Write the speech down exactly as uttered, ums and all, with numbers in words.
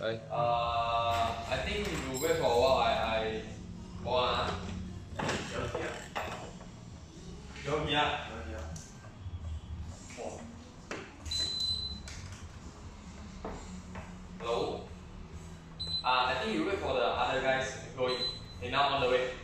Right. Uh, I think you wait for a while. I, I, hold on. Go here. Go Hello. Uh, I think you wait for the other guys to go in. They now on the way.